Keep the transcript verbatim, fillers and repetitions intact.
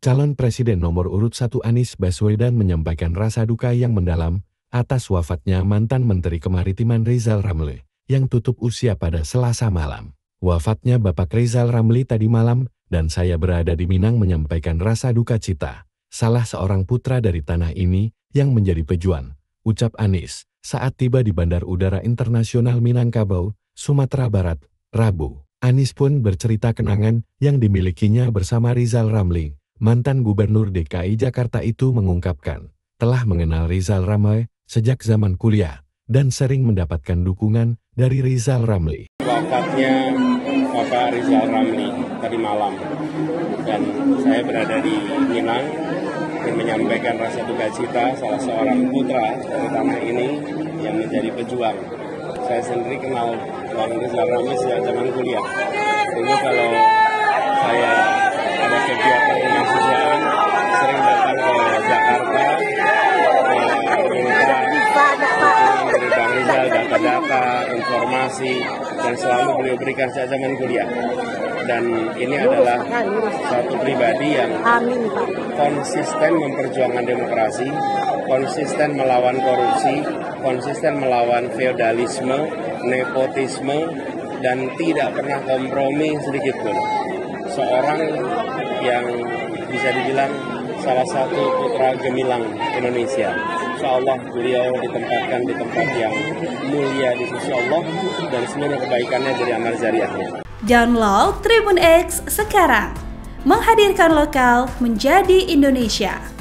Calon Presiden nomor urut satu Anies Baswedan menyampaikan rasa duka yang mendalam atas wafatnya mantan Menteri Kemaritiman Rizal Ramli yang tutup usia pada Selasa malam. Wafatnya Bapak Rizal Ramli tadi malam dan saya berada di Minang menyampaikan rasa duka cita. Salah seorang putra dari tanah ini yang menjadi pejuang, ucap Anies saat tiba di Bandar Udara Internasional Minangkabau, Sumatera Barat, Rabu. Anies pun bercerita kenangan yang dimilikinya bersama Rizal Ramli. Mantan Gubernur D K I Jakarta itu mengungkapkan, telah mengenal Rizal Ramli sejak zaman kuliah dan sering mendapatkan dukungan dari Rizal Ramli. Wafatnya Bapak Rizal Ramli tadi malam dan saya berada di Minang dan menyampaikan rasa duka cita salah seorang putra dari tanah ini yang menjadi pejuang. Saya sendiri kenal Bang Rizal Ramli sejak zaman kuliah. Dulu kalau saya ada kegiatan kemanusiaan sering datang ke Jakarta dari Bang Rizal data-data, informasi yang selalu beliau berikan sejak zaman kuliah. Dan ini adalah satu pribadi yang konsisten memperjuangkan demokrasi, konsisten melawan korupsi, konsisten melawan feodalisme, nepotisme, dan tidak pernah kompromi sedikitpun. Seorang yang bisa dibilang salah satu putra gemilang Indonesia. InsyaAllah beliau ditempatkan di tempat yang mulia di sisi Allah dan seluruh kebaikannya jadi amal jariahnya. Download Tribun X sekarang, menghadirkan lokal menjadi Indonesia.